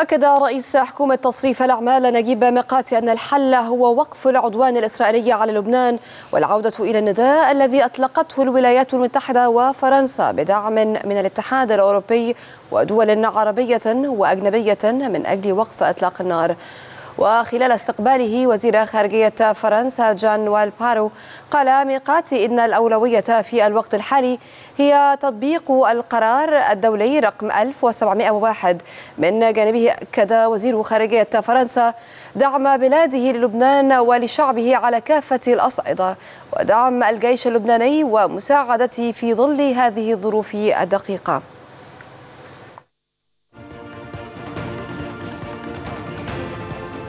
أكد رئيس حكومة تصريف الأعمال نجيب ميقاتي أن الحل هو وقف العدوان الإسرائيلي على لبنان والعودة إلى النداء الذي أطلقته الولايات المتحدة وفرنسا بدعم من الاتحاد الأوروبي ودول عربية وأجنبية من أجل وقف إطلاق النار. وخلال استقباله وزير خارجية فرنسا جانوال بارو، قال ميقاتي إن الأولوية في الوقت الحالي هي تطبيق القرار الدولي رقم 1701. من جانبه أكد وزير خارجية فرنسا دعم بلاده للبنان ولشعبه على كافة الأصعدة ودعم الجيش اللبناني ومساعدته في ظل هذه الظروف الدقيقة.